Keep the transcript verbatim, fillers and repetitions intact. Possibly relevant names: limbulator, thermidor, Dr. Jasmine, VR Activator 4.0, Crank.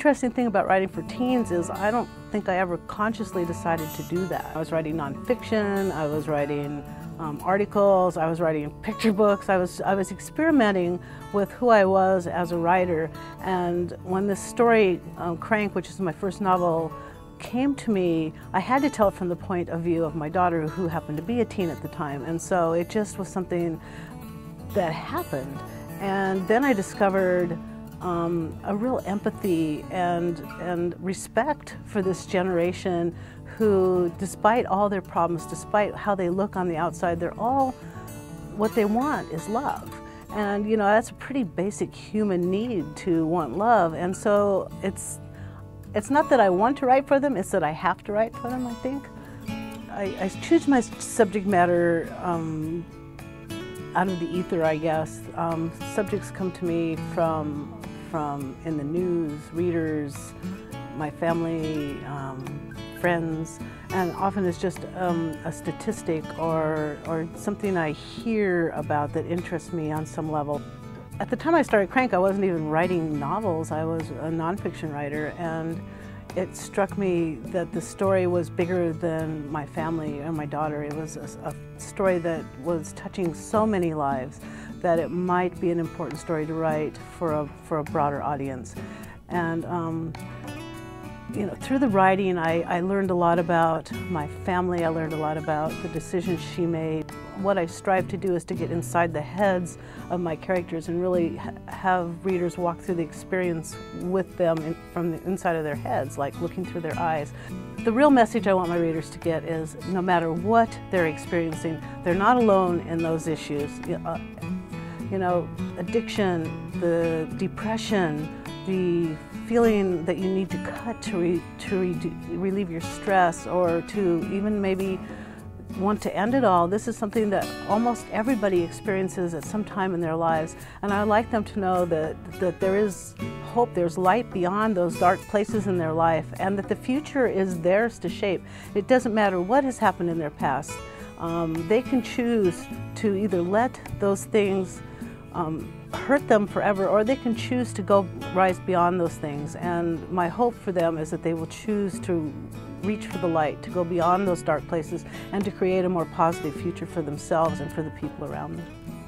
interesting thing about writing for teens is I don't think I ever consciously decided to do that. I was writing nonfiction, I was writing um, articles, I was writing picture books, I was, I was experimenting with who I was as a writer. And when this story, um, Crank, which is my first novel, came to me, I had to tell it from the point of view of my daughter, who happened to be a teen at the time. And so it just was something that happened. And then I discovered um, a real empathy and, and respect for this generation who, despite all their problems, despite how they look on the outside, they're all, what they want is love. And you know, that's a pretty basic human need, to want love. And so it's, It's not that I want to write for them, it's that I have to write for them, I think. I, I choose my subject matter um, out of the ether, I guess. Um, subjects come to me from, from in the news, readers, my family, um, friends, and often it's just um, a statistic or, or something I hear about that interests me on some level. At the time I started Crank, I wasn't even writing novels. I was a nonfiction writer, and it struck me that the story was bigger than my family and my daughter. It was a, a story that was touching so many lives that it might be an important story to write for a, for a broader audience. And um, you know, through the writing, I, I learned a lot about my family. I learned a lot about the decisions she made. What I strive to do is to get inside the heads of my characters and really ha have readers walk through the experience with them in, from the inside of their heads, like looking through their eyes. The real message I want my readers to get is, no matter what they're experiencing, they're not alone in those issues. Uh, you know, addiction, the depression, the feeling that you need to cut to, re to re relieve your stress, or to even maybe want to end it all. This is something that almost everybody experiences at some time in their lives, and I like them to know that, that there is hope, there's light beyond those dark places in their life, and that the future is theirs to shape. It doesn't matter what has happened in their past. Um, they can choose to either let those things um, hurt them forever, or they can choose to go rise beyond those things. And my hope for them is that they will choose to reach for the light, to go beyond those dark places, and to create a more positive future for themselves and for the people around them.